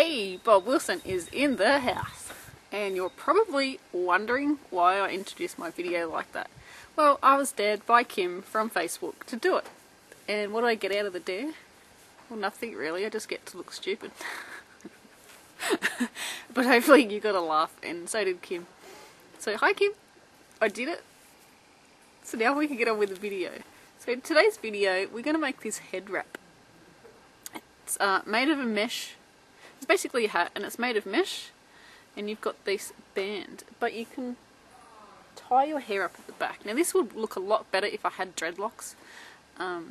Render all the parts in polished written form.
Hey, Bob Wilson is in the house, and you're probably wondering why I introduced my video like that. Well, I was dared by Kim from Facebook to do it, and what do I get out of the dare? Well, nothing really, I just get to look stupid. But hopefully you got a laugh, and so did Kim. So hi Kim, I did it. So now we can get on with the video. So in today's video, we're going to make this head wrap. It's made of a mesh. It's basically a hat, and it's made of mesh, and you've got this band, but you can tie your hair up at the back. Now this would look a lot better if I had dreadlocks or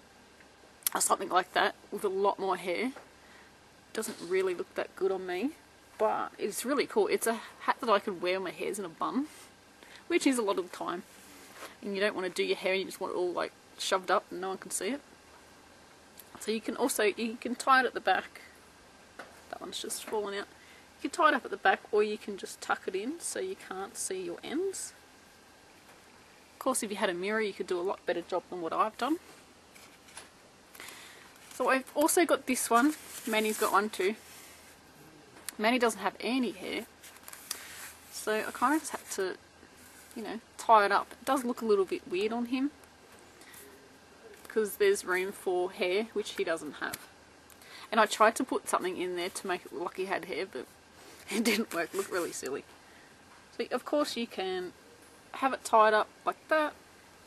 something like that with a lot more hair. It doesn't really look that good on me, but it's really cool. It's a hat that I could wear when my hair's in a bun, which is a lot of the time, and you don't want to do your hair and you just want it all like shoved up and no one can see it. So you can also, you can tie it at the back. That one's just fallen out. You can tie it up at the back, or you can just tuck it in so you can't see your ends. Of course, if you had a mirror, you could do a lot better job than what I've done. So I've also got this one. Manny's got one too. Manny doesn't have any hair, so I kind of just had to, you know, tie it up. It does look a little bit weird on him because there's room for hair, which he doesn't have. And I tried to put something in there to make it look like he had hair, but it didn't work. It looked really silly. So of course you can have it tied up like that,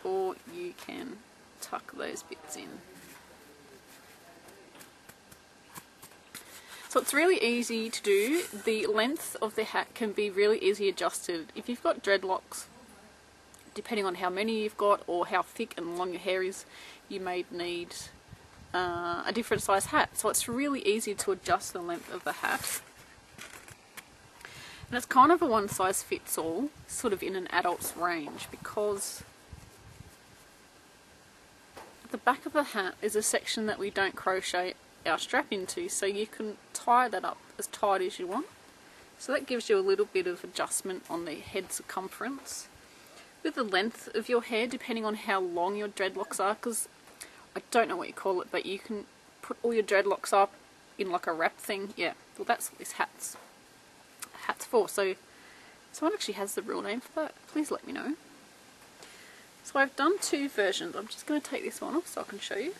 or you can tuck those bits in. So it's really easy to do. The length of the hat can be really easily adjusted. If you've got dreadlocks, depending on how many you've got or how thick and long your hair is, you may need a different size hat, so it's really easy to adjust the length of the hat. And it's kind of a one size fits all, sort of in an adult's range, because at the back of the hat is a section that we don't crochet our strap into, so you can tie that up as tight as you want. So that gives you a little bit of adjustment on the head circumference with the length of your hair, depending on how long your dreadlocks are, because I don't know what you call it, but you can put all your dreadlocks up in like a wrap thing. Yeah, well that's what this hat's for. So someone actually has the real name for that, please let me know. So I've done two versions. I'm just going to take this one off so I can show you.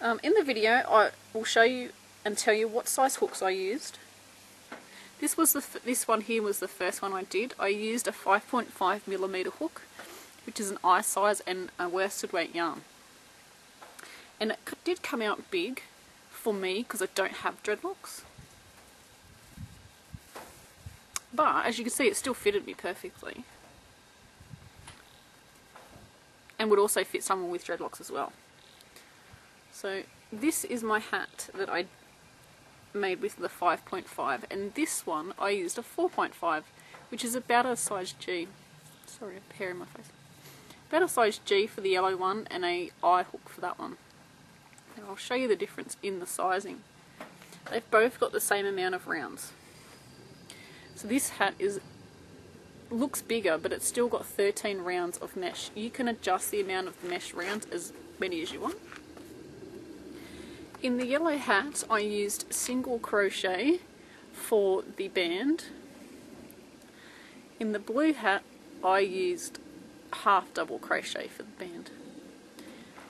In the video I will show you and tell you what size hooks I used. This was this one here was the first one I did. I used a 5.5mm hook, which is an eye size, and a worsted weight yarn. And it did come out big for me because I don't have dreadlocks. But as you can see, it still fitted me perfectly. And would also fit someone with dreadlocks as well. So this is my hat that I made with the 5.5, and this one I used a 4.5, which is about a size G. Sorry, a hair in my face. About a size G for the yellow one, and a eye hook for that one. And I'll show you the difference in the sizing. They've both got the same amount of rounds. So this hat looks bigger, but it's still got 13 rounds of mesh. You can adjust the amount of mesh rounds as many as you want. In the yellow hat, I used single crochet for the band. In the blue hat, I used half double crochet for the band.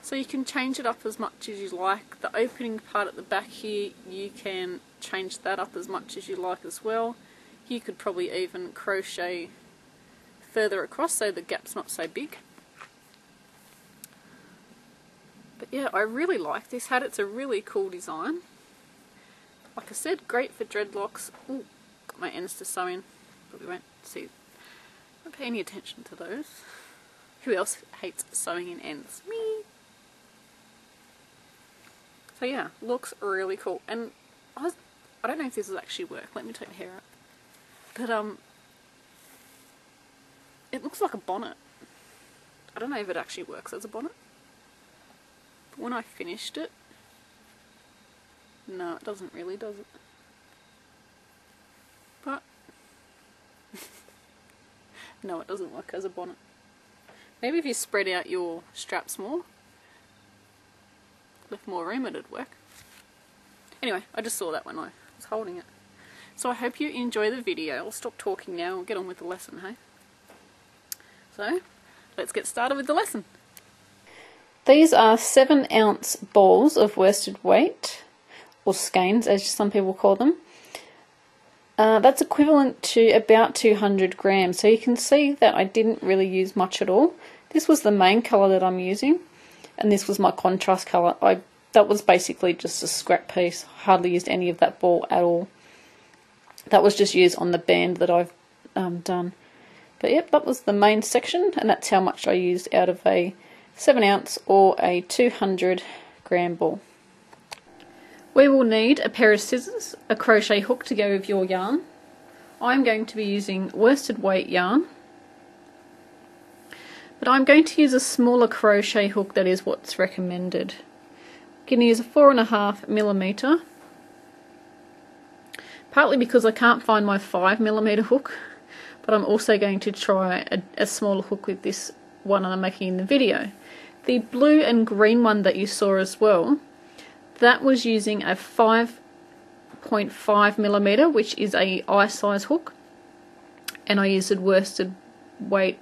So you can change it up as much as you like. The opening part at the back here, you can change that up as much as you like as well. You could probably even crochet further across so the gap's not so big. But yeah, I really like this hat. It's a really cool design. Like I said, great for dreadlocks. Ooh, got my ends to sew in, but we won't see. Don't pay any attention to those. Who else hates sewing in ends? Me! So yeah, looks really cool. And I don't know if this will actually work. Let me take my hair out. But it looks like a bonnet. I don't know if it actually works as a bonnet. When I finished it, no, it doesn't really, does it? But no, it doesn't work as a bonnet. Maybe if you spread out your straps more, with more room it'd work. Anyway, I just saw that when I was holding it. So I hope you enjoy the video. I'll stop talking now. I'll get on with the lesson, hey? So, let's get started with the lesson. These are 7-ounce balls of worsted weight, or skeins as some people call them. That's equivalent to about 200 grams. So you can see that I didn't really use much at all. This was the main colour that I'm using, and this was my contrast colour. That was basically just a scrap piece. Hardly used any of that ball at all. That was just used on the band that I've done. But yep, that was the main section, and that's how much I used out of a 7-ounce or a 200 gram ball. We will need a pair of scissors, a crochet hook to go with your yarn. I'm going to be using worsted weight yarn, but I'm going to use a smaller crochet hook. That is what's recommended. I'm going to use a 4.5 millimeter, partly because I can't find my 5 millimeter hook, but I'm also going to try a smaller hook with this one that I'm making in the video. The blue and green one that you saw as well, that was using a 5.5 millimeter, which is a eye size hook, and I used worsted weight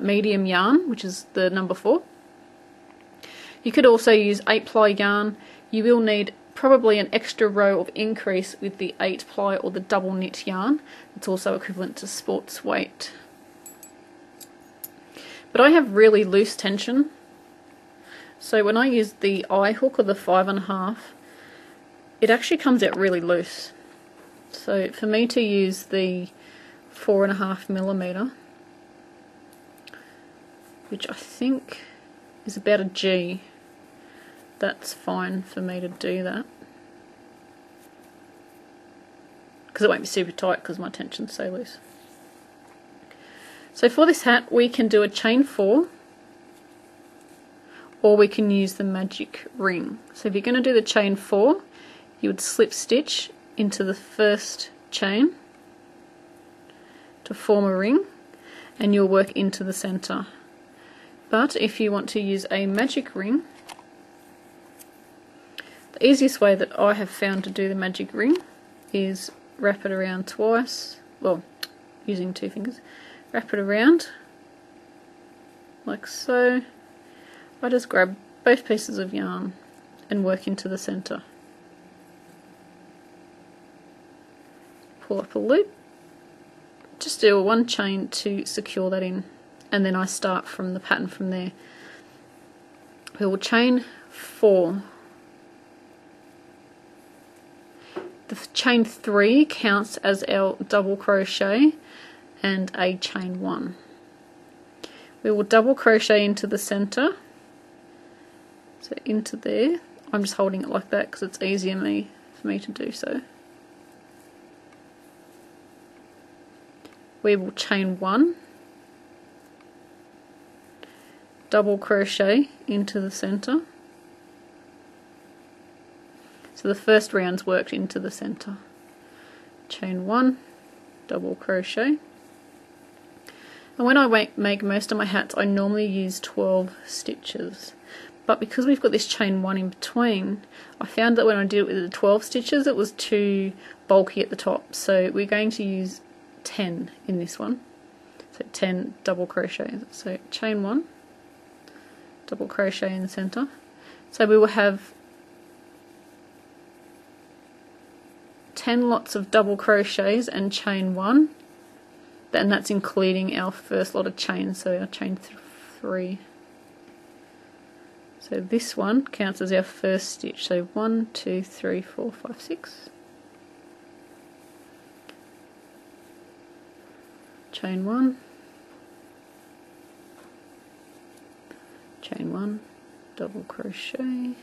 medium yarn, which is the number 4. You could also use 8-ply yarn. You will need probably an extra row of increase with the 8-ply or the double knit yarn. It's also equivalent to sports weight. But I have really loose tension, so when I use the eye hook or the 5.5, it actually comes out really loose. So for me to use the 4.5 millimeter, which I think is about a G, that's fine for me to do that, because it won't be super tight because my tension's so loose. So for this hat we can do a chain 4, or we can use the magic ring. So if you're going to do the chain 4, you would slip stitch into the first chain to form a ring, and you'll work into the center. But if you want to use a magic ring, the easiest way that I have found to do the magic ring is wrap it around twice, well, using 2 fingers. Wrap it around like so. I just grab both pieces of yarn and work into the center. Pull up a loop, just do 1 chain to secure that in, and then I start from the pattern from there. We will chain 4. The chain 3 counts as our double crochet, and a chain 1. We will double crochet into the center, so into there. I'm just holding it like that because it's easier for me to do so. We will chain 1, double crochet into the center. So the first round's worked into the center. Chain 1, double crochet. And when I make most of my hats, I normally use 12 stitches, but because we've got this chain 1 in between, I found that when I did it with the 12 stitches it was too bulky at the top, so we're going to use 10 in this one. So 10 double crochets. So chain 1, double crochet in the center. So we will have 10 lots of double crochets and chain 1. And that's including our first lot of chains, so our chain 3. So this one counts as our first stitch, so 1, 2, 3, 4, 5, 6. Chain 1, chain 1, double crochet,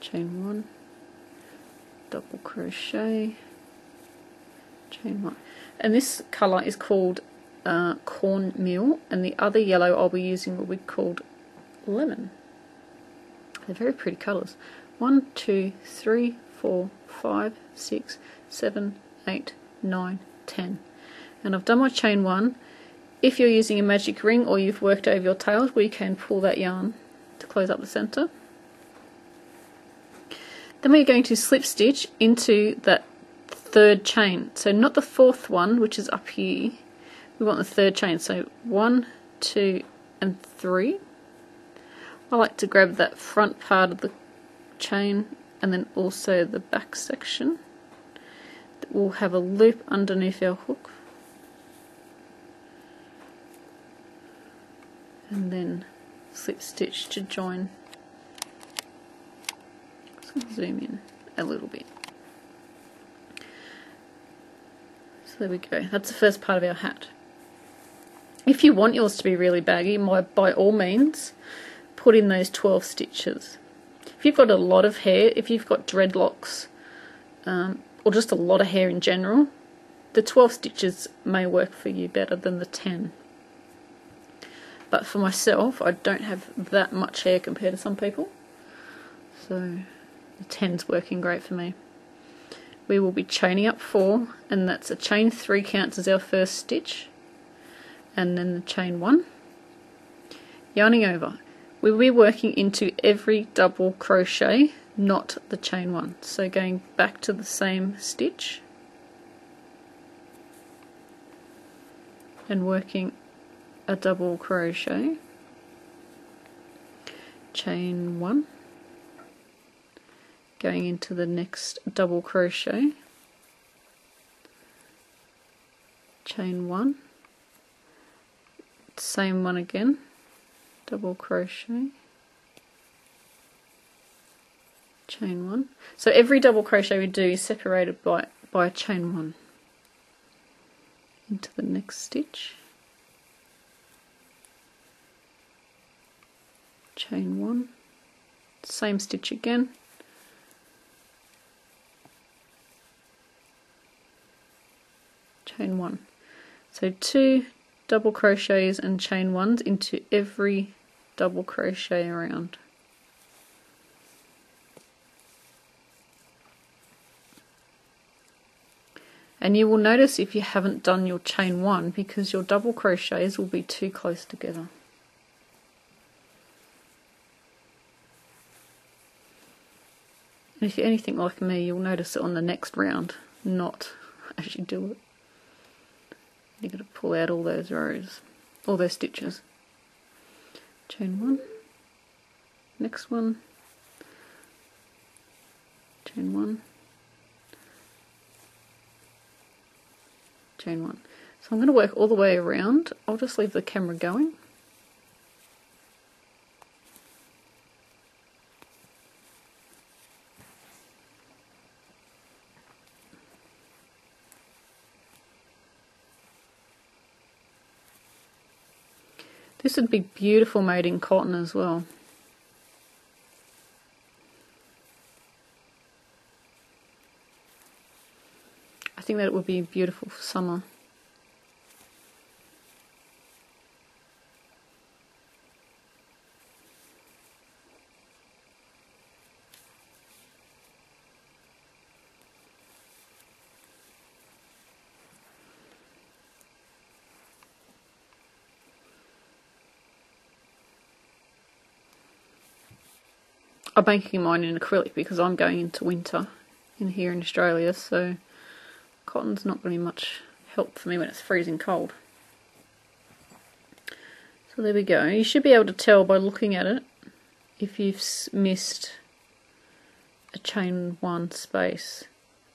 chain 1, double crochet, chain 1. And this colour is called cornmeal, and the other yellow I'll be using will be called lemon. They're very pretty colours. 1, 2, 3, 4, 5, 6, 7, 8, 9, 10. And I've done my chain 1. If you're using a magic ring or you've worked over your tails, we can pull that yarn to close up the center. Then we're going to slip stitch into that third chain, so not the fourth one which is up here, we want the third chain, so 1, 2 and 3. I like to grab that front part of the chain and then also the back section that will have a loop underneath our hook, and then slip stitch to join. So I'll zoom in a little bit. So there we go, that's the first part of our hat. If you want yours to be really baggy, by all means put in those 12 stitches. If you've got a lot of hair, if you've got dreadlocks, or just a lot of hair in general, the 12 stitches may work for you better than the 10. But for myself, I don't have that much hair compared to some people, so the 10's working great for me. We will be chaining up 4, and that's a chain 3 counts as our first stitch, and then the chain 1. Yarning over, we'll be working into every double crochet, not the chain 1, so going back to the same stitch and working a double crochet, chain 1, going into the next double crochet, chain 1, same one again, double crochet, chain 1. So every double crochet we do is separated by a chain 1 into the next stitch, chain 1, same stitch again, chain 1. So 2 double crochets and chain 1s into every double crochet around. And you will notice if you haven't done your chain 1 because your double crochets will be too close together. And if you're anything like me, you'll notice it on the next round, not as you do it. You've got to pull out all those rows, all those stitches. Chain 1, next one, chain 1, chain 1. So I'm going to work all the way around. I'll just leave the camera going. This would be beautiful made in cotton as well. I think that it would be beautiful for summer. I'm making mine in acrylic because I'm going into winter in here in Australia, so cotton's not going to be much help for me when it's freezing cold. So there we go. You should be able to tell by looking at it if you've missed a chain 1 space,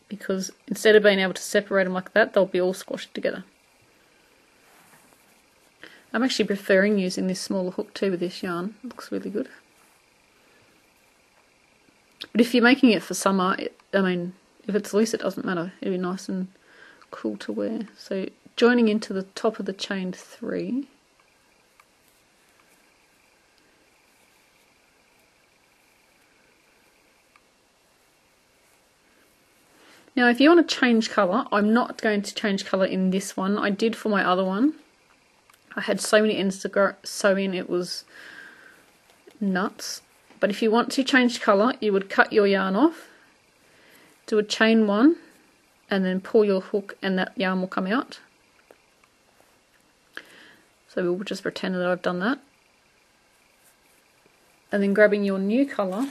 because instead of being able to separate them like that, they'll be all squashed together. I'm actually preferring using this smaller hook too with this yarn. It looks really good. But if you're making it for summer, if it's loose, it doesn't matter. It'll be nice and cool to wear. So joining into the top of the chain 3, now if you want to change colour, I'm not going to change colour in this one. I did for my other one. I had so many ends to sew in, it was nuts. But if you want to change colour, you would cut your yarn off, do a chain 1 and then pull your hook and that yarn will come out. So we'll just pretend that I've done that. and then grabbing your new colour,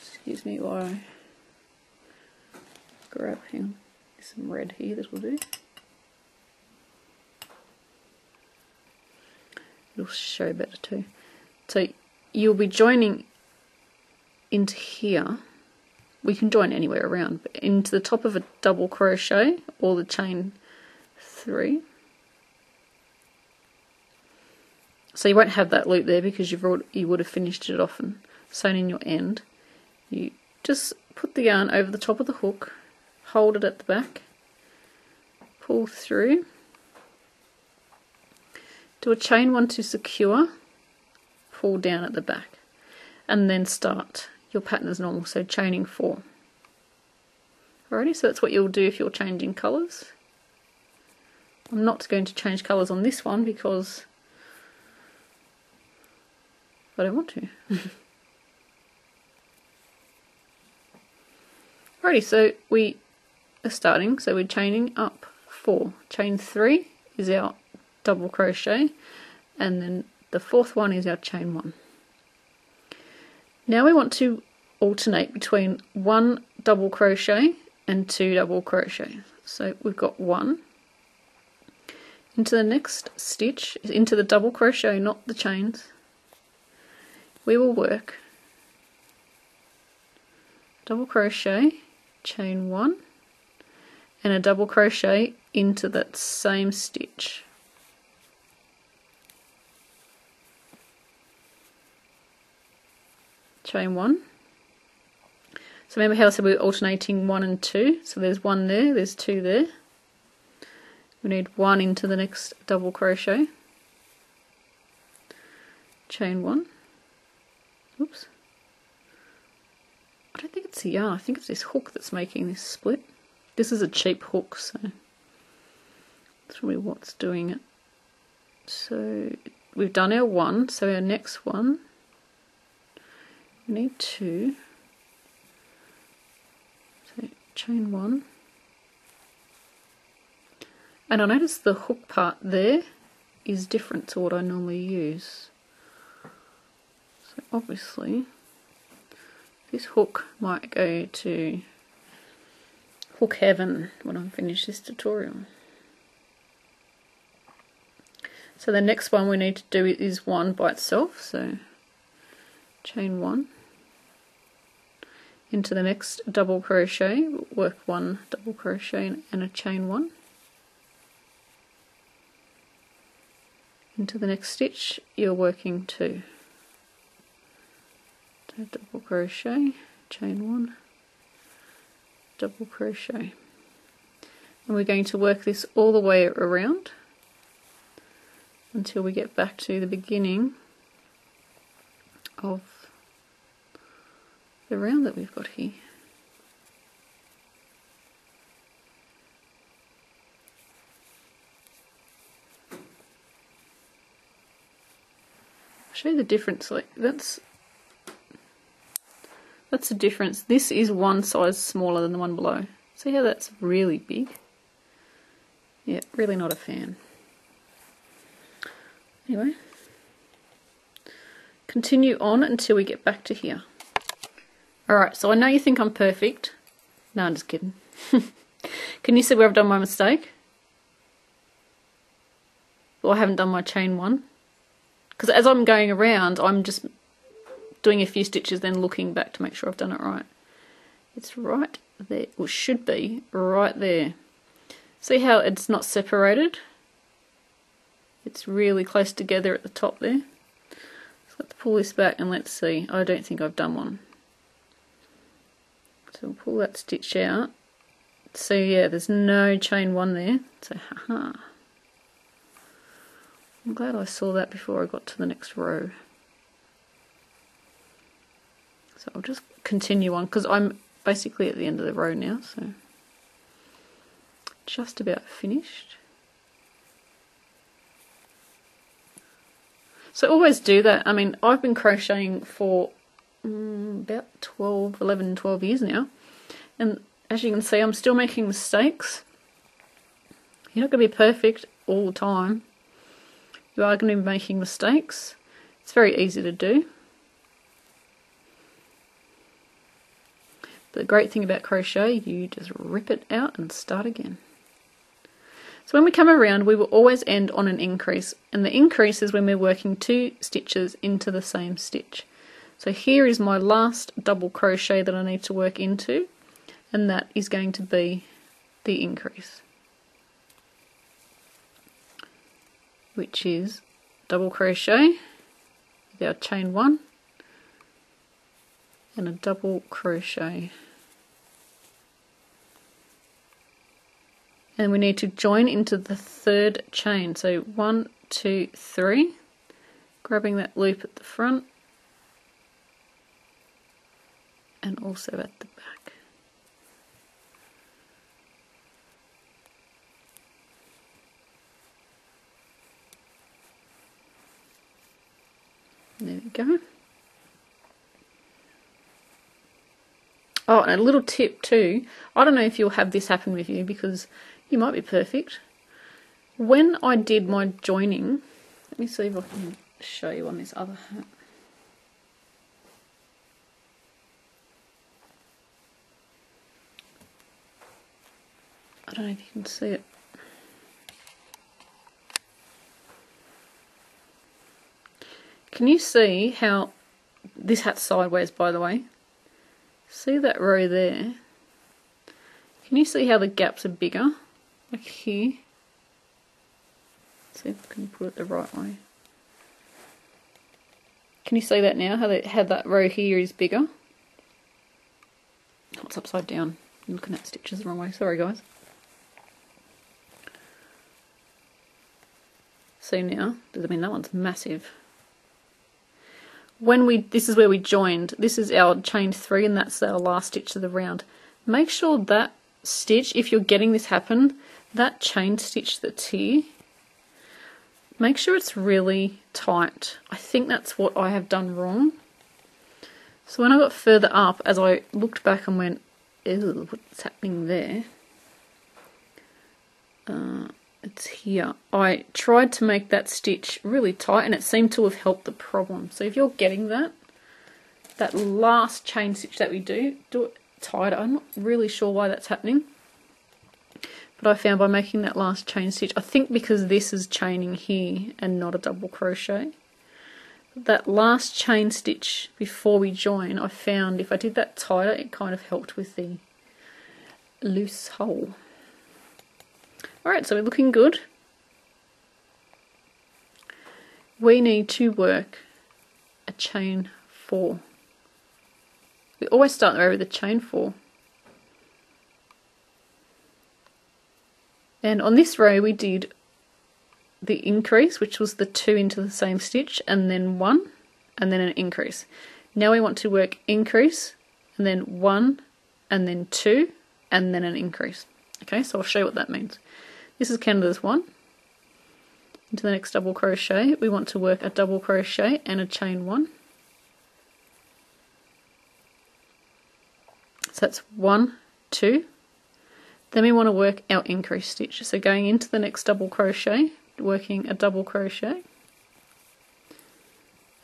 excuse me while I grab some red here, this will do. It'll show better too. So you'll be joining into here. We can join anywhere around, but into the top of a double crochet or the chain three. So you won't have that loop there because you would have finished it off and sewn in your end. You just put the yarn over the top of the hook, hold it at the back, pull through, do a chain one to secure, pull down at the back, and then start your pattern as normal, so chaining four. Alrighty, so that's what you'll do if you're changing colours. I'm not going to change colours on this one because I don't want to. Alrighty, so we are starting, so we're chaining up four. Chain three is our double crochet, and then the fourth one is our chain one. Now we want to alternate between one double crochet and two double crochet. So we've got one into the next stitch, into the double crochet, not the chains. We will work double crochet, chain one, and a double crochet into that same stitch. Chain one. So remember how I said we were alternating one and two? So there's one there, there's two there. We need one into the next double crochet. Chain one. Oops. I don't think it's the yarn, I think it's this hook that's making this split. This is a cheap hook, so that's probably what's doing it. So we've done our one, so our next one, we need two. So chain one. And I noticed the hook part there is different to what I normally use. So obviously this hook might go to hook heaven when I finish this tutorial. So the next one we need to do is one by itself, so chain one into the next double crochet, work one double crochet and a chain one into the next stitch, you're working two. Double crochet, chain one, double crochet, and we're going to work this all the way around until we get back to the beginning of the round that we've got here. I'll show you the difference, like that's the difference. This is one size smaller than the one below. See how that's really big? Yeah, really not a fan. Anyway, continue on until we get back to here. Alright, so I know you think I'm perfect. No, I'm just kidding. Can you see where I've done my mistake? Well, I haven't done my chain one. Because as I'm going around, I'm just doing a few stitches, then looking back to make sure I've done it right. It's right there, or should be right there. See how it's not separated? It's really close together at the top there. So let's pull this back and let's see. I don't think I've done one. So we'll pull that stitch out. So yeah, there's no chain one there. So haha. I'm glad I saw that before I got to the next row. So I'll just continue on because I'm basically at the end of the row now, so just about finished. So always do that. I mean, I've been crocheting for about 11, 12 years now, and as you can see I'm still making mistakes. You're not going to be perfect all the time. You are going to be making mistakes. It's very easy to do. But the great thing about crochet, you just rip it out and start again. So when we come around, we will always end on an increase, and the increase is when we're working two stitches into the same stitch. So here is my last double crochet that I need to work into, and that is going to be the increase, which is double crochet with our chain one and a double crochet. And we need to join into the third chain. So 1, 2, 3, grabbing that loop at the front and also at the back. There we go. Oh, and a little tip too. I don't know if you'll have this happen with you, because you might be perfect. When I did my joining, let me see if I can show you on this other hat. I don't know if you can see it. Can you see how this hat's sideways, by the way? See that row there? Can you see how the gaps are bigger? Like here. Let's see if I can put it the right way. Can you see that now? How that row here is bigger? Oh, it's upside down. I'm looking at stitches the wrong way. Sorry, guys. See now? I mean, that one's massive. When this is where we joined. This is our chain 3, and that's our last stitch of the round. Make sure that stitch, if you're getting this happen, that chain stitch that's here, make sure it's really tight. I think that's what I have done wrong. So when I got further up, as I looked back and went, ew, what's happening there? It's here. I tried to make that stitch really tight, and it seemed to have helped the problem. So if you're getting that last chain stitch that we do it tighter. I'm not really sure why that's happening, but I found by making that last chain stitch, I think because this is chaining here and not a double crochet, that last chain stitch before we join, I found if I did that tighter, it kind of helped with the loose hole. Alright, so we're looking good. We need to work a chain 4. We always start the row with a chain 4. And on this row we did the increase, which was the 2 into the same stitch, and then 1, and then an increase. Now we want to work increase, and then 1, and then 2, and then an increase. Okay, so I'll show you what that means. This is Canada's 1. Into the next double crochet, we want to work a double crochet and a chain 1. So that's 1, 2. Then we want to work our increase stitch. So going into the next double crochet, working a double crochet,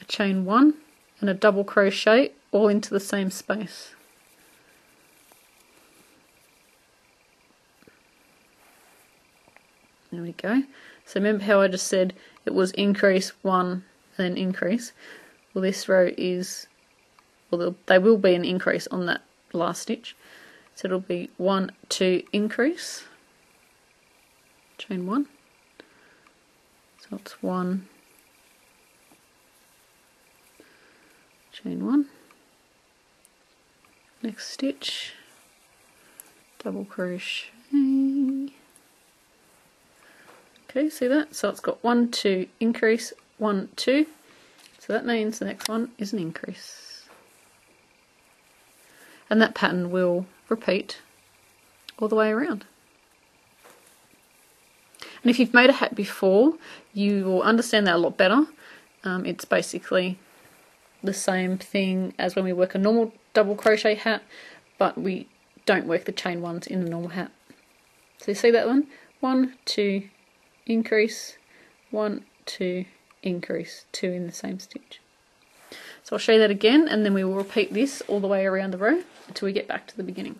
a chain 1, and a double crochet all into the same space. There we go. So remember how I just said it was increase 1 and then increase? Well, this row is, well, there will be an increase on that last stitch, so it'll be 1, 2 increase, chain 1, so it's 1, chain 1, next stitch, double crochet. Okay, see that? So it's got 1, 2 increase, 1, 2, so that means the next one is an increase. And that pattern will repeat all the way around. And if you've made a hat before, you will understand that a lot better. It's basically the same thing as when we work a normal double crochet hat, but we don't work the chain ones in a normal hat. So you see that one? 1, 2, increase, 1, 2, increase 2 in the same stitch. So I'll show you that again, and then we will repeat this all the way around the row until we get back to the beginning.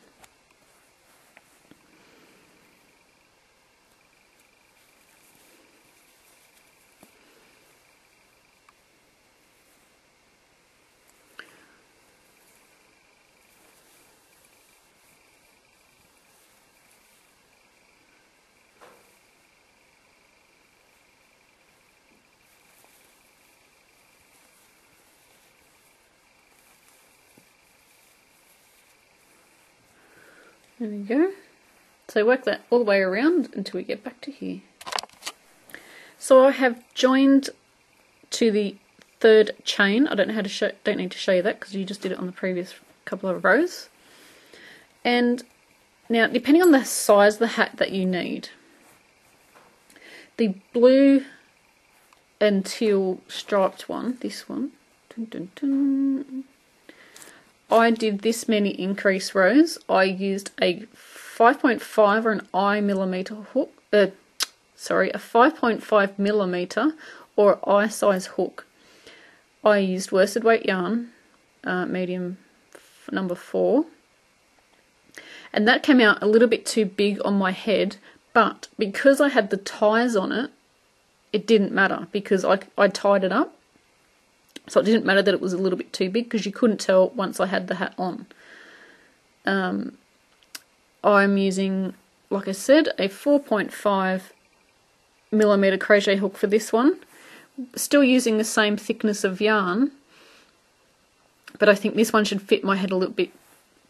There we go. So work that all the way around until we get back to here. So I have joined to the third chain. I don't know how to show, don't need to show you that because you just did it on the previous couple of rows. And now, depending on the size of the hat that you need, the blue and teal striped one, this one, dun, dun, dun, I did this many increase rows. I used a 5.5 or an I millimeter hook, a 5.5 millimeter or I size hook. I used worsted weight yarn, medium number 4, and that came out a little bit too big on my head, but because I had the ties on it, it didn't matter because I tied it up. So it didn't matter that it was a little bit too big because you couldn't tell once I had the hat on. I'm using, like I said, a 4.5 millimeter crochet hook for this one. Still using the same thickness of yarn, but I think this one should fit my head a little bit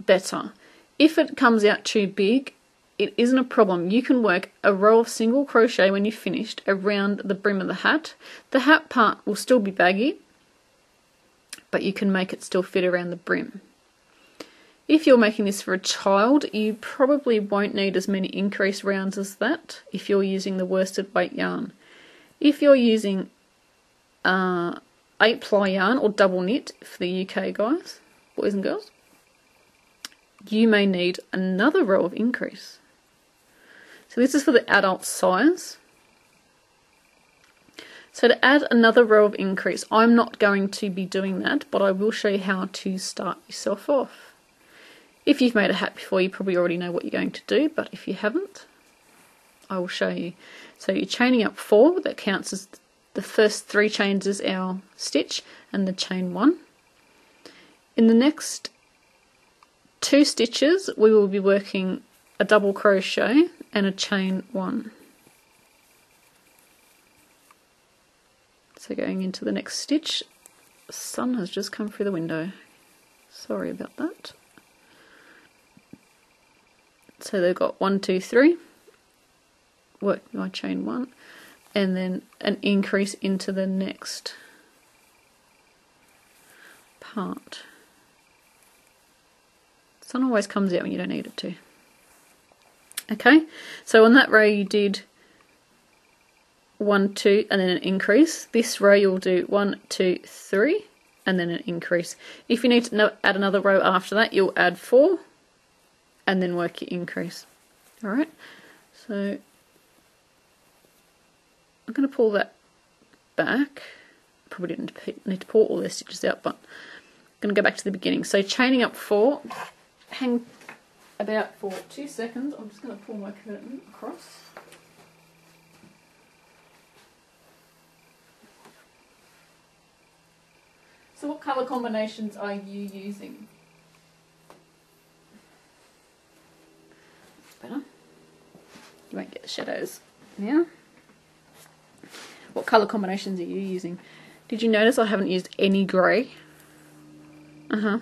better. If it comes out too big, it isn't a problem. You can work a row of single crochet when you've finished around the brim of the hat. The hat part will still be baggy, but you can make it still fit around the brim. If you're making this for a child, you probably won't need as many increase rounds as that if you're using the worsted weight yarn. If you're using 8-ply yarn or double knit for the UK guys, boys and girls, you may need another row of increase. So this is for the adult size. So to add another row of increase, I'm not going to be doing that, but I will show you how to start yourself off. If you've made a hat before, you probably already know what you're going to do, but if you haven't, I will show you. So you're chaining up 4, that counts as the first 3 chains as our stitch, and the chain 1. In the next 2 stitches, we will be working a double crochet and a chain 1. So going into the next stitch, the sun has just come through the window. Sorry about that. So they've got 1, 2, 3, work my chain 1, and then an increase into the next part. Sun always comes out when you don't need it to. Okay, so on that row you did 1, 2, and then an increase. This row you'll do 1, 2, 3, and then an increase. If you need to add another row after that, you'll add 4 and then work your increase. All right, so I'm going to pull that back. Probably didn't need to pull all their stitches out, but I'm going to go back to the beginning. So chaining up 4, hang about for 2 seconds. I'm just going to pull my curtain across. So what colour combinations are you using? Better. You won't get the shadows now. What colour combinations are you using? Did you notice I haven't used any grey? You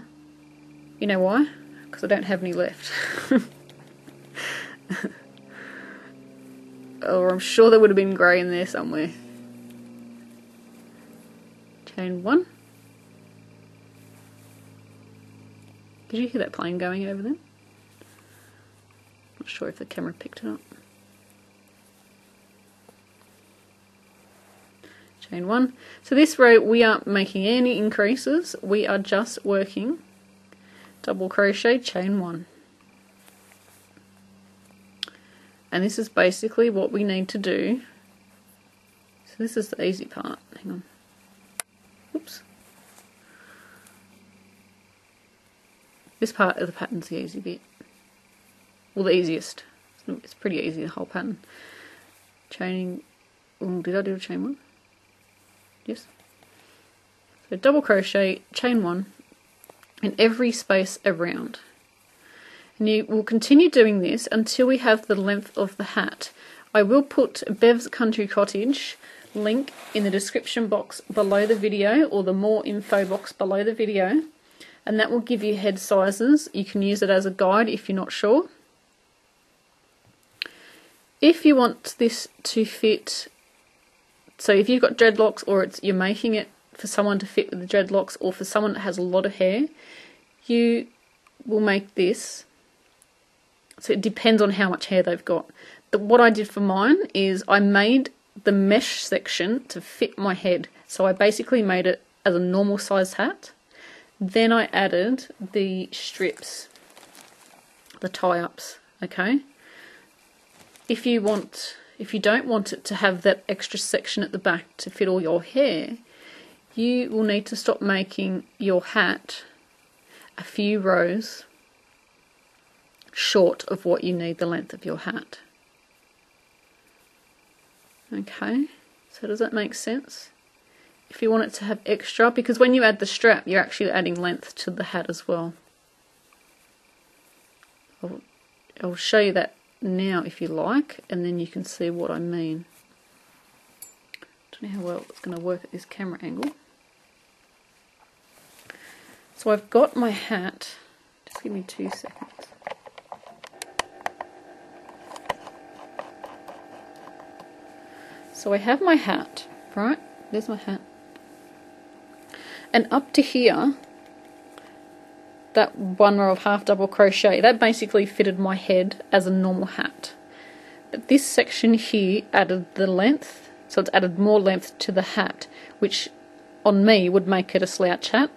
know why? Because I don't have any left. Or I'm sure there would have been grey in there somewhere. Chain 1. Did you hear that plane going over them? Not sure if the camera picked it up. Chain 1. So this row we aren't making any increases. We are just working double crochet, chain 1. And this is basically what we need to do. So This is the easy part. Hang on. Oops. This part of the pattern's the easy bit. Well, the easiest. It's pretty easy, the whole pattern. Chaining. Oh, did I do a chain one? Yes. So double crochet, chain one, in every space around. And you will continue doing this until we have the length of the hat. I will put Bev's Country Cottage link in the description box below the video, or the more info box below the video, and that will give you head sizes. You can use it as a guide if you're not sure. If you want this to fit, so if you've got dreadlocks, or it's, you're making it for someone to fit with the dreadlocks, or for someone that has a lot of hair, you will make this. So it depends on how much hair they've got. But what I did for mine is I made the mesh section to fit my head. So I basically made it as a normal size hat. Then I added the strips, the tie-ups, okay? If you want, if you don't want it to have that extra section at the back to fit all your hair, you will need to stop making your hat a few rows short of what you need the length of your hat. Okay, so does that make sense? If you want it to have extra, because when you add the strap, you're actually adding length to the hat as well. I'll show you that now if you like, and then you can see what I mean. Don't know how well it's going to work at this camera angle. So I've got my hat. Just give me 2 seconds. So I have my hat, right? There's my hat. And up to here, that one row of half double crochet, that basically fitted my head as a normal hat. But this section here added the length, so it's added more length to the hat, which on me would make it a slouch hat.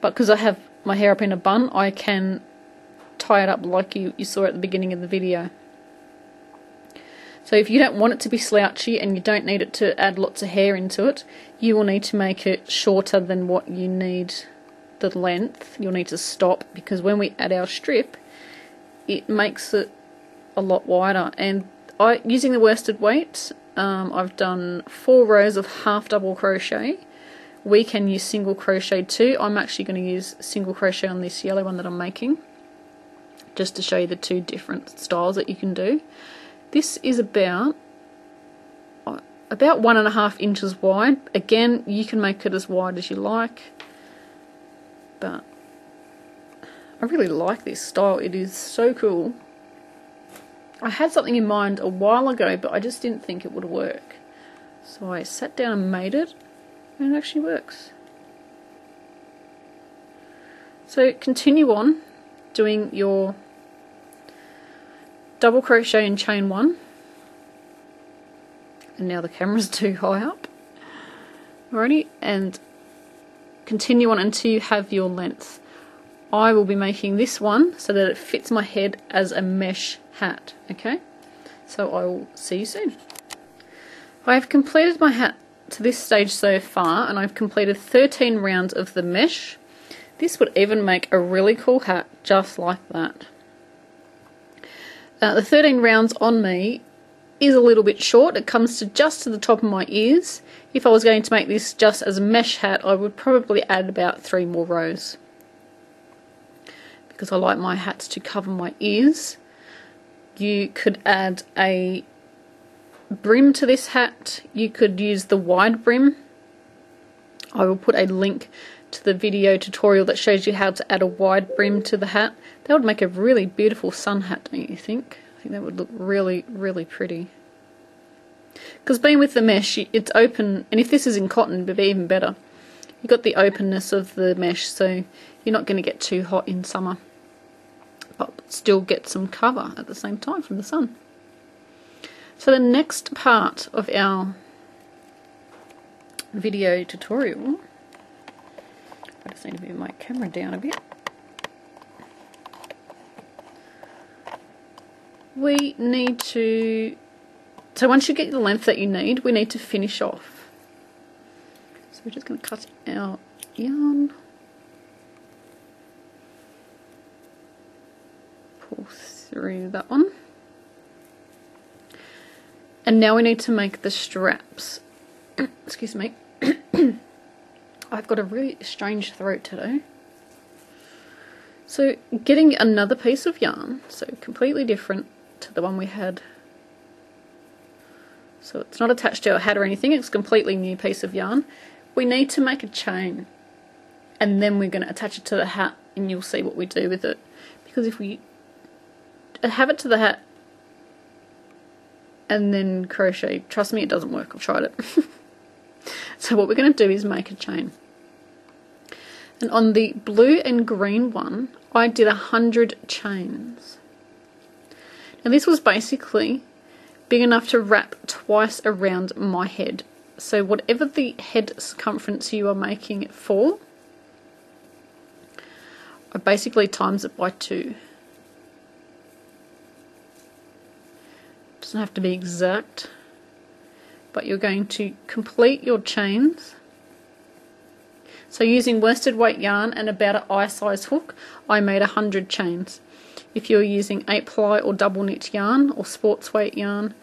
But because I have my hair up in a bun, I can tie it up like you saw at the beginning of the video. So if you don't want it to be slouchy and you don't need it to add lots of hair into it, you will need to make it shorter than what you need the length. You'll need to stop, because when we add our strip, it makes it a lot wider. And using the worsted weight, I've done 4 rows of half double crochet. We can use single crochet too. I'm actually going to use single crochet on this yellow one that I'm making, just to show you the 2 different styles that you can do. This is about 1.5 inches wide. Again, you can make it as wide as you like, but I really like this style. It is so cool. I had something in mind a while ago, but I just didn't think it would work. So I sat down and made it, and it actually works. So continue on doing your double crochet and chain one. And now the camera's too high up. Alrighty, and continue on until you have your length. I will be making this one so that it fits my head as a mesh hat, okay? So I will see you soon. I have completed my hat to this stage so far, and I've completed 13 rounds of the mesh. This would even make a really cool hat just like that. The 13 rounds on me is a little bit short. It comes to just to the top of my ears. If I was going to make this just as a mesh hat, I would probably add about 3 more rows, because I like my hats to cover my ears. You could add a brim to this hat. You could use the wide brim. I will put a link to the video tutorial that shows you how to add a wide brim to the hat. That would make a really beautiful sun hat, don't you think? I think that would look really, really pretty. Because being with the mesh, it's open, and if this is in cotton, it'd be even better. You've got the openness of the mesh, so you're not going to get too hot in summer, but still get some cover at the same time from the sun. So the next part of our video tutorial, I just need to move my camera down a bit. We need to So once you get the length that you need, we need to finish off. So we're just going to cut our yarn. Pull through that one. And now we need to make the straps. Excuse me. I've got a really strange throat today. So getting another piece of yarn, so completely different to the one we had. So it's not attached to our hat or anything, it's a completely new piece of yarn. We need to make a chain and then we're going to attach it to the hat and you'll see what we do with it. Because if we have it to the hat and then crochet, trust me, it doesn't work, I've tried it. So what we're going to do is make a chain. And on the blue and green one, I did 100 chains. Now this was basically big enough to wrap twice around my head. So whatever the head circumference you are making it for, I basically times it by 2. It doesn't have to be exact, but you're going to complete your chains. So using worsted weight yarn and about an eye size hook, I made 100 chains. If you're using 8-ply or double knit yarn or sports weight yarn,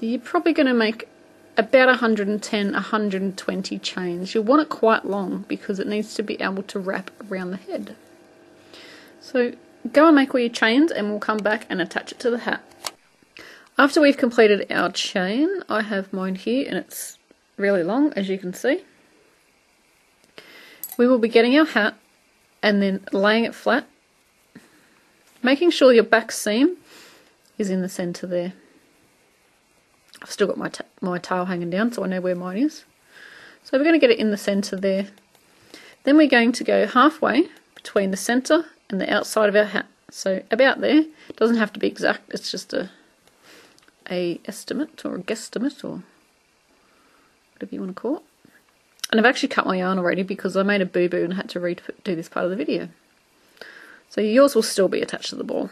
you're probably going to make about 110, 120 chains. You'll want it quite long because it needs to be able to wrap around the head. So go and make all your chains and we'll come back and attach it to the hat. After we've completed our chain, I have mine here and it's really long, as you can see. We will be getting our hat and then laying it flat, making sure your back seam is in the centre there. I've still got my tail hanging down, so I know where mine is. So we're going to get it in the centre there. Then we're going to go halfway between the centre and the outside of our hat. So about there. It doesn't have to be exact, it's just a estimate or a guesstimate or whatever you want to call it. And I've actually cut my yarn already because I made a boo-boo and had to redo this part of the video. So yours will still be attached to the ball.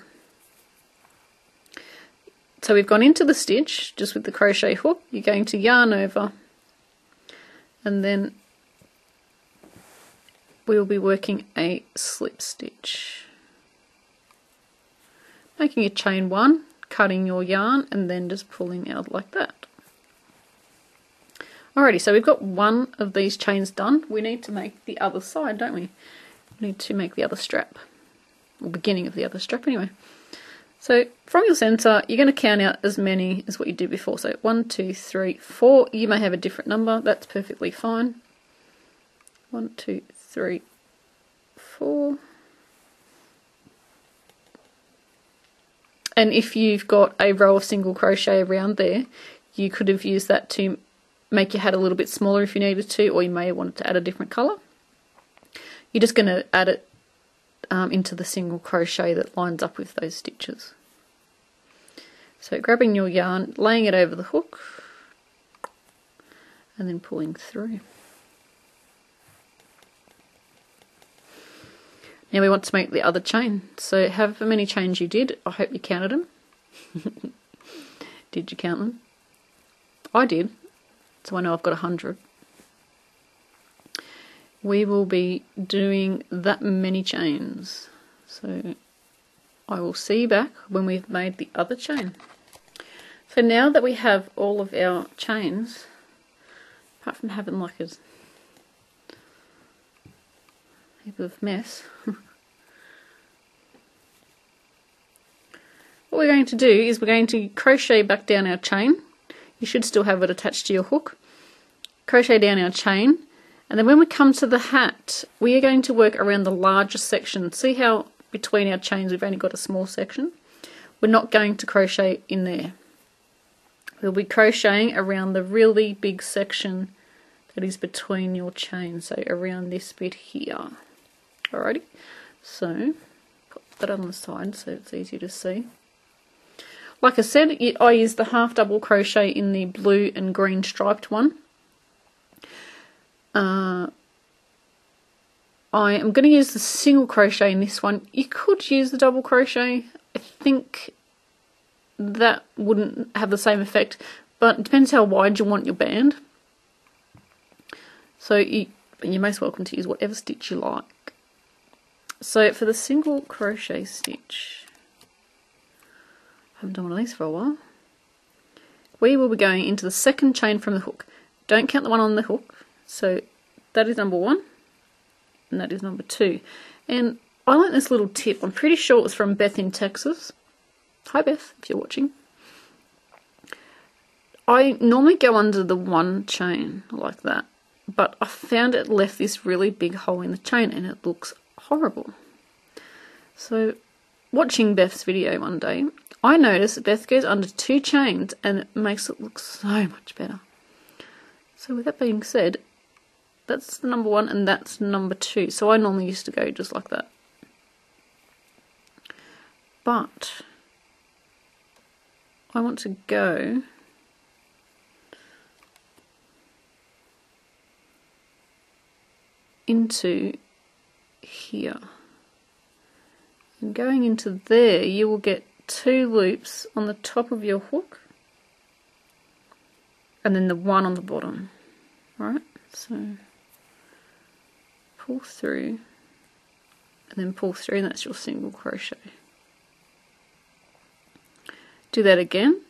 So we've gone into the stitch just with the crochet hook. You're going to yarn over and then we'll be working a slip stitch. Making a chain one, cutting your yarn and then just pulling out like that. Alrighty, so we've got one of these chains done. We need to make the other side, don't we? We need to make the other strap, or beginning of the other strap anyway. So from your centre, you're going to count out as many as what you did before. So 1, 2, 3, 4. You may have a different number, that's perfectly fine. 1, 2, 3, 4. And if you've got a row of single crochet around there, you could have used that to make your hat a little bit smaller if you needed to, or you may want to add a different colour. You're just going to add it into the single crochet that lines up with those stitches. So grabbing your yarn, laying it over the hook, and then pulling through. Now we want to make the other chain. So however many chains you did, I hope you counted them. Did you count them? I did. So I know I've got 100. We will be doing that many chains. So I will see you back when we've made the other chain. So now that we have all of our chains, apart from having like a heap of mess, what we're going to do is we're going to crochet back down our chain. You should still have it attached to your hook. Crochet down our chain, and then when we come to the hat, we are going to work around the larger section. See how between our chains we've only got a small section? We're not going to crochet in there. We'll be crocheting around the really big section that is between your chains, so around this bit here. Alrighty, so put that on the side so it's easier to see. Like I said, I used the half double crochet in the blue and green striped one. I am going to use the single crochet in this one. You could use the double crochet. I think that wouldn't have the same effect, But it depends how wide you want your band. So you're most welcome to use whatever stitch you like. So for the single crochet stitch, I haven't done one of these for a while, we will be going into the second chain from the hook. Don't count the one on the hook. So that is number one, and that is number two. And I learnt this little tip. I'm pretty sure it was from Beth in Texas. Hi Beth, if you're watching. I normally go under the one chain like that, but I found it left this really big hole in the chain and it looks horrible. So watching Beth's video one day, I noticed that Beth goes under two chains and it makes it look so much better. So with that being said, that's number one and that's number two. So I normally used to go just like that. But I want to go into here, and going into there you will get two loops on the top of your hook and then the one on the bottom. Alright, so pull through and then pull through, and that's your single crochet. Do that again.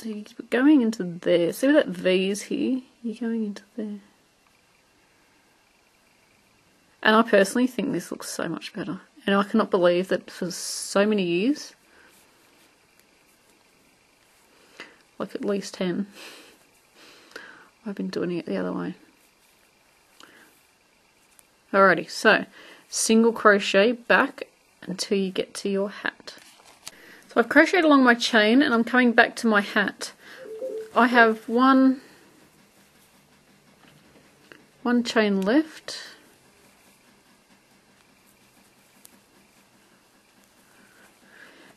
So you're going into there. See where that V is here? You're going into there. And I personally think this looks so much better. And I cannot believe that for so many years, like at least 10, I've been doing it the other way. Alrighty, so single crochet back until you get to your hat. I've crocheted along my chain and I'm coming back to my hat. I have one chain left.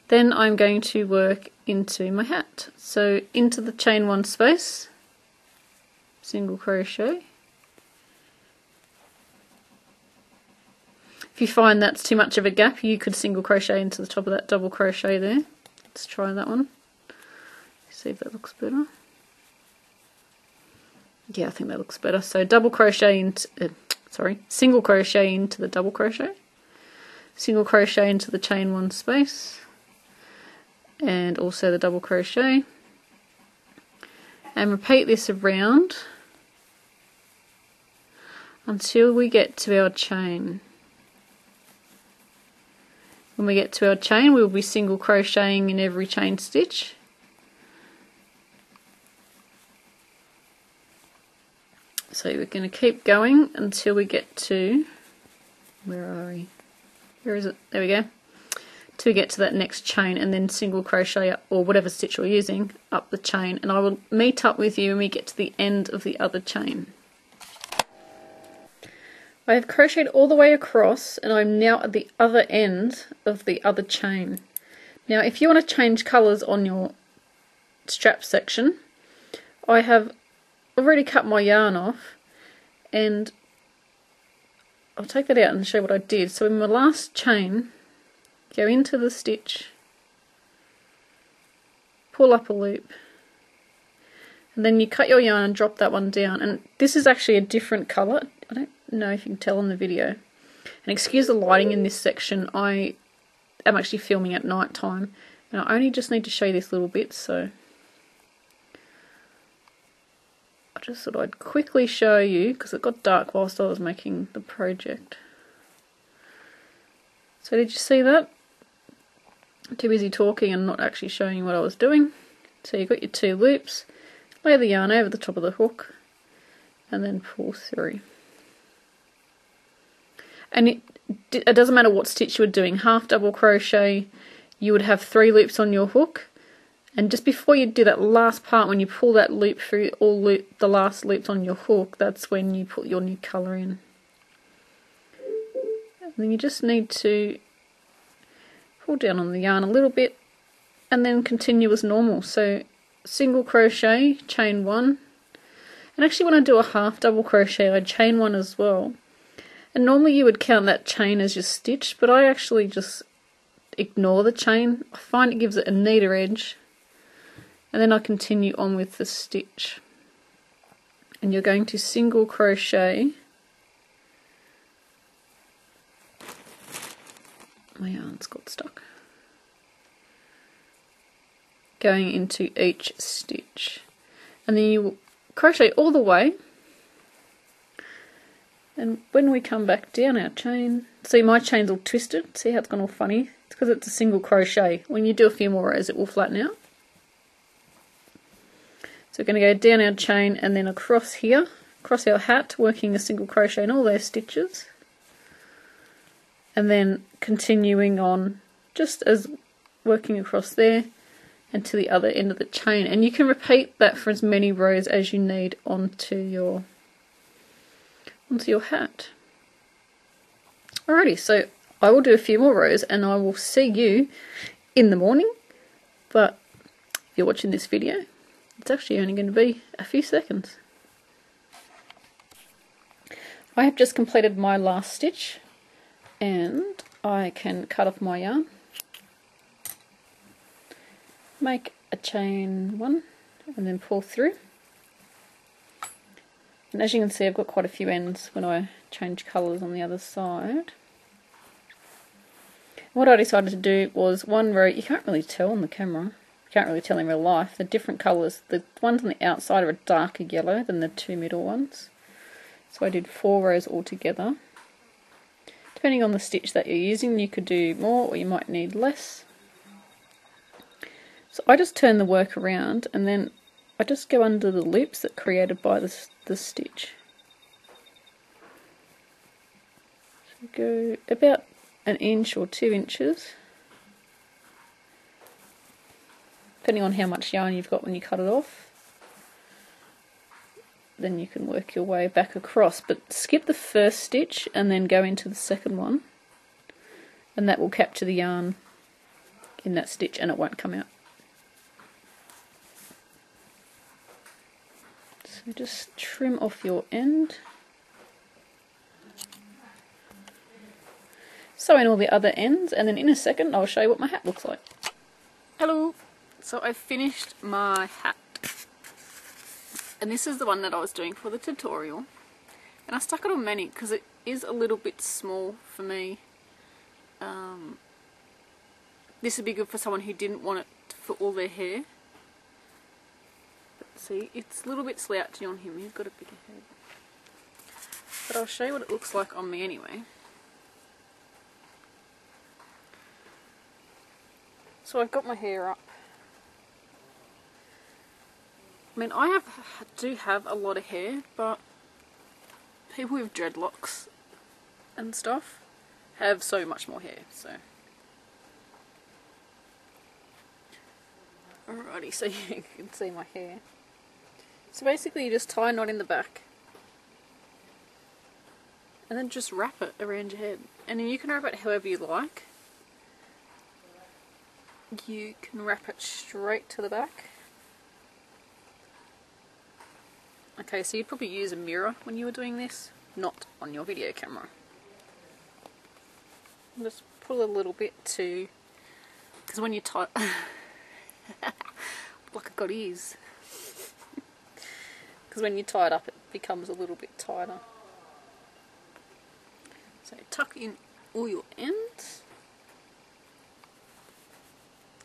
Then I'm going to work into my hat. So into the chain one space, single crochet. If you find that's too much of a gap, you could single crochet into the top of that double crochet there. Let's try that one. See if that looks better. Yeah, I think that looks better. So double crochet into, single crochet into the double crochet, single crochet into the chain one space, and also the double crochet, and repeat this around until we get to our chain. When we get to our chain, we'll be single crocheting in every chain stitch. So we're going to keep going until we get to, where are we? Where is it? There we go. Till we get to that next chain, and then single crochet up, or whatever stitch you're using, up the chain. And I will meet up with you when we get to the end of the other chain. I have crocheted all the way across and I'm now at the other end of the other chain. Now if you want to change colours on your strap section, I have already cut my yarn off and I'll take that out and show what I did. So in my last chain, go into the stitch, pull up a loop, and then you cut your yarn and drop that one down. And this is actually a different colour. I don't know if you can tell in the video, and excuse the lighting in this section. I am actually filming at night time and I only just need to show you this little bit, so I just thought I'd quickly show you because it got dark whilst I was making the project. So did you see that? I'm too busy talking and not actually showing you what I was doing. So you've got your two loops, lay the yarn over the top of the hook and then pull through. And it doesn't matter what stitch you were doing, half double crochet, you would have three loops on your hook, and just before you do that last part, when you pull that loop through all the last loops on your hook, that's when you put your new colour in. And then you just need to pull down on the yarn a little bit and then continue as normal. So single crochet, chain one, and actually when I do a half double crochet I chain one as well. And normally you would count that chain as your stitch, but I actually just ignore the chain. I find it gives it a neater edge. And then I continue on with the stitch. And you're going to single crochet. My yarn's got stuck. Going into each stitch. And then you crochet all the way. And when we come back down our chain, see my chain's all twisted, see how it's gone all funny? It's because it's a single crochet. When you do a few more rows it will flatten out. So we're going to go down our chain and then across here, across our hat, working a single crochet in all those stitches. And then continuing on just as working across there and to the other end of the chain. And you can repeat that for as many rows as you need onto your hat. Alrighty, so I will do a few more rows and I will see you in the morning, but if you're watching this video it's actually only going to be a few seconds. I have just completed my last stitch and I can cut off my yarn, make a chain one and then pull through. And as you can see, I've got quite a few ends when I change colours on the other side. What I decided to do was one row, you can't really tell on the camera, you can't really tell in real life, the different colours, the ones on the outside are a darker yellow than the two middle ones. So I did 4 rows altogether. Depending on the stitch that you're using, you could do more or you might need less. So I just turn the work around and then I just go under the loops that are created by the stitch. So go about an inch or 2 inches, depending on how much yarn you've got when you cut it off. Then you can work your way back across, but skip the first stitch and then go into the second one, and that will capture the yarn in that stitch and it won't come out. So just trim off your end. Sew in all the other ends and then in a second I'll show you what my hat looks like. Hello! So I finished my hat. And this is the one that I was doing for the tutorial. And I stuck it on Manny because it is a little bit small for me. This would be good for someone who didn't want it for all their hair. See, it's a little bit slouchy on him, he's got a bigger head. But I'll show you what it looks like on me anyway. So I've got my hair up. I mean, I do have a lot of hair, but people with dreadlocks and stuff have so much more hair, so. Alrighty, so you can see my hair. So basically you just tie a knot in the back and then just wrap it around your head, and then you can wrap it however you like. You can wrap it straight to the back. Okay, so you'd probably use a mirror when you were doing this, not on your video camera. Just pull a little bit to, because when you tie like I've got ears. Because when you tie it up it becomes a little bit tighter. So tuck in all your ends.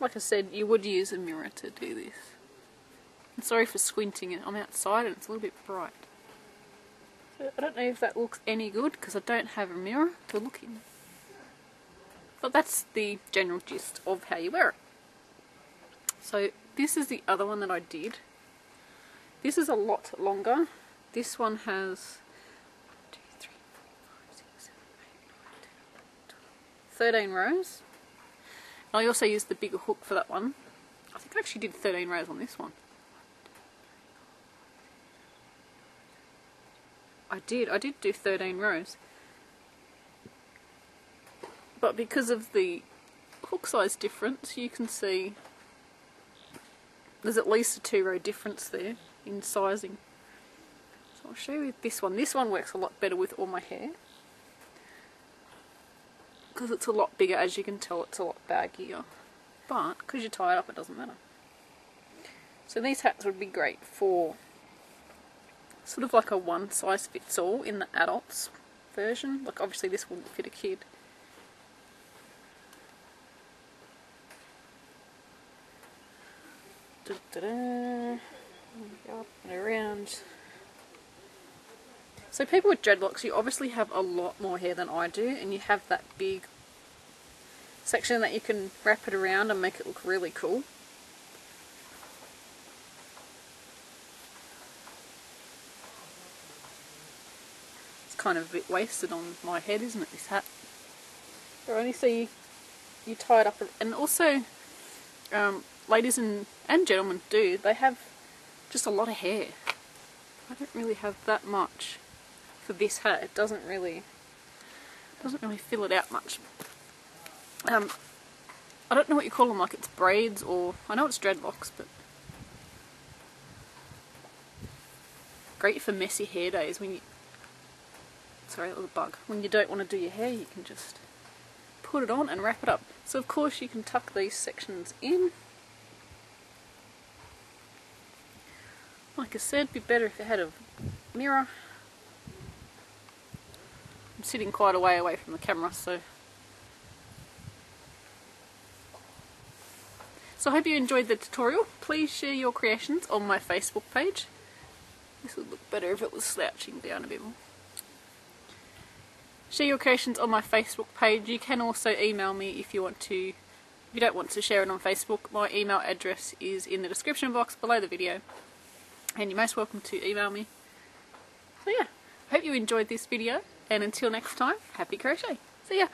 Like I said, you would use a mirror to do this. I'm sorry for squinting, I'm outside and it's a little bit bright. So I don't know if that looks any good because I don't have a mirror to look in. But that's the general gist of how you wear it. So this is the other one that I did. This is a lot longer. This one has 13 rows. And I also used the bigger hook for that one. I think I actually did 13 rows on this one. I did do 13 rows. But because of the hook size difference, you can see there's at least a 2-row difference there in sizing. So I'll show you this one. This one works a lot better with all my hair. because it's a lot bigger. As you can tell, it's a lot baggier, but because you're tied up, it doesn't matter. So these hats would be great for sort of like a one size fits all in the adults version. Like obviously this wouldn't fit a kid. Da-da-da. Up and around. So people with dreadlocks, you obviously have a lot more hair than I do, and you have that big section that you can wrap it around and make it look really cool. It's kind of a bit wasted on my head, isn't it, this hat? I only see you tie it up, and also ladies and gentlemen do, they have just a lot of hair. I don't really have that much for this hat. It doesn't really fill it out much. I don't know what you call them, like it's braids, or I know it's dreadlocks, but great for messy hair days when you, sorry, that was a bug, when you don't want to do your hair, you can just put it on and wrap it up. So of course you can tuck these sections in. Like I said, it'd be better if it had a mirror. I'm sitting quite a way away from the camera, so. So I hope you enjoyed the tutorial. Please share your creations on my Facebook page. This would look better if it was slouching down a bit more. Share your creations on my Facebook page. You can also email me if you want to. If you don't want to share it on Facebook, my email address is in the description box below the video. And you're most welcome to email me. So yeah, I hope you enjoyed this video, and until next time, happy crochet. See ya!